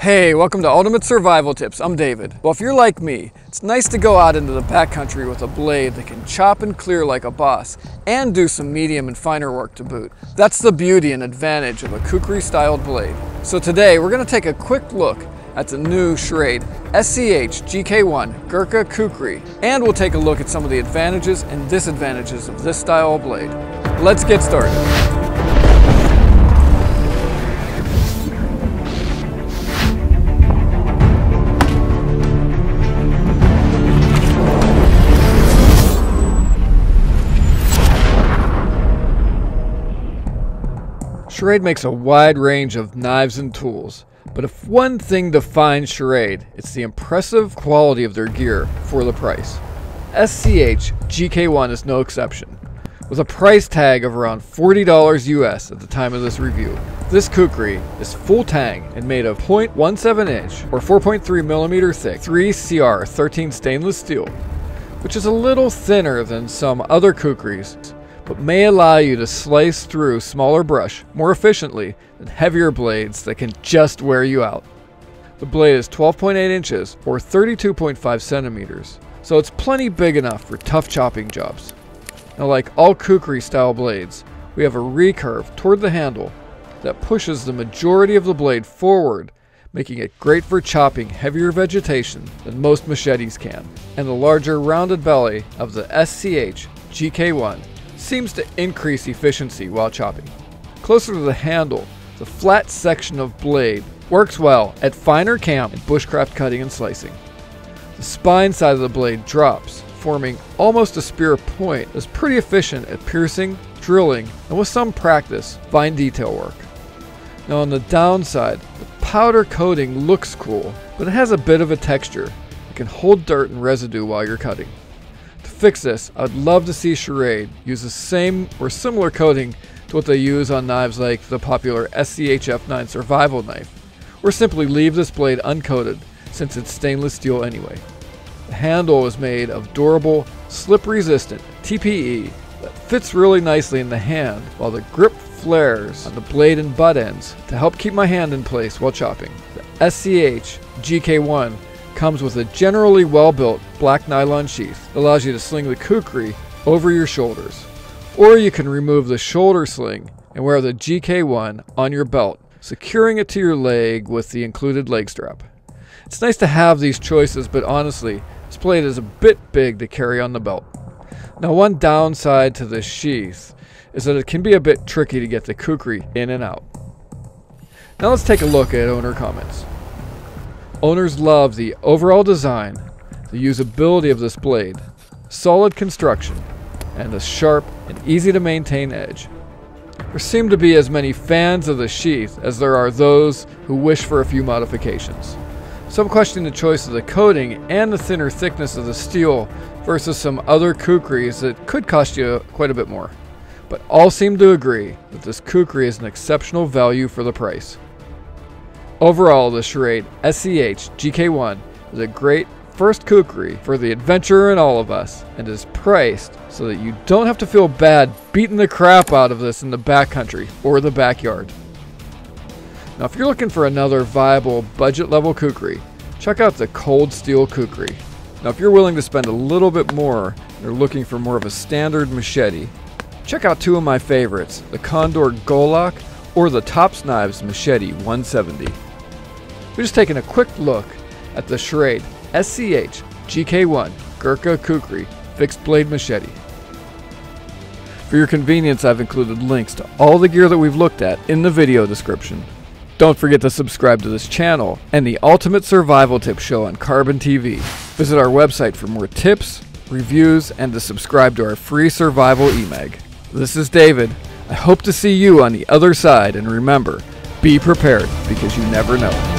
Hey, welcome to Ultimate Survival Tips. I'm David. Well, if you're like me, it's nice to go out into the backcountry with a blade that can chop and clear like a boss and do some medium and finer work to boot. That's the beauty and advantage of a Kukri styled blade. So today we're going to take a quick look at the new Schrade SCHGK1 Gurkha Kukri, and we'll take a look at some of the advantages and disadvantages of this style of blade. Let's get started. Schrade makes a wide range of knives and tools, but if one thing defines Schrade, it's the impressive quality of their gear for the price. SCHGK1 is no exception. With a price tag of around $40 US at the time of this review, this Kukri is full tang and made of 0.17 inch or 4.3 millimeter thick 3CR 13 stainless steel, which is a little thinner than some other Kukris, but may allow you to slice through smaller brush more efficiently than heavier blades that can just wear you out. The blade is 12.8 inches or 32.5 centimeters, so it's plenty big enough for tough chopping jobs. Now, like all Kukri style blades, we have a recurve toward the handle that pushes the majority of the blade forward, making it great for chopping heavier vegetation than most machetes can. And the larger rounded belly of the SCHGK1 seems to increase efficiency while chopping. Closer to the handle, the flat section of blade works well at finer camp and bushcraft cutting and slicing. The spine side of the blade drops, forming almost a spear point that's pretty efficient at piercing, drilling, and with some practice, fine detail work. Now on the downside, the powder coating looks cool, but it has a bit of a texture. It can hold dirt and residue while you're cutting. To fix this, I'd love to see Schrade use the same or similar coating to what they use on knives like the popular SCHF9 survival knife, or simply leave this blade uncoated since it's stainless steel anyway. The handle is made of durable, slip-resistant TPE that fits really nicely in the hand, while the grip flares on the blade and butt ends to help keep my hand in place while chopping. The SCHGK1 comes with a generally well-built black nylon sheath that allows you to sling the Kukri over your shoulders. Or you can remove the shoulder sling and wear the GK1 on your belt, securing it to your leg with the included leg strap. It's nice to have these choices, but honestly, this blade is a bit big to carry on the belt. Now, one downside to this sheath is that it can be a bit tricky to get the Kukri in and out. Now let's take a look at owner comments. Owners love the overall design, the usability of this blade, solid construction, and a sharp and easy to maintain edge. There seem to be as many fans of the sheath as there are those who wish for a few modifications. Some question the choice of the coating and the thinner thickness of the steel versus some other Kukris that could cost you quite a bit more. But all seem to agree that this Kukri is an exceptional value for the price. Overall, the Schrade SCHGK1 is a great first Kukri for the adventurer in all of us, and is priced so that you don't have to feel bad beating the crap out of this in the backcountry or the backyard. Now, if you're looking for another viable budget level Kukri, check out the Cold Steel Kukri. Now, if you're willing to spend a little bit more and are looking for more of a standard machete, check out two of my favorites, the Condor Golok or the Tops Knives Machete 170. We're just taking a quick look at the Schrade SCHGK1 Gurkha Kukri Fixed Blade Machete. For your convenience, I've included links to all the gear that we've looked at in the video description. Don't forget to subscribe to this channel and the Ultimate Survival Tips show on Carbon TV. Visit our website for more tips, reviews, and to subscribe to our free survival e-mag. This is David. I hope to see you on the other side, and remember, be prepared because you never know.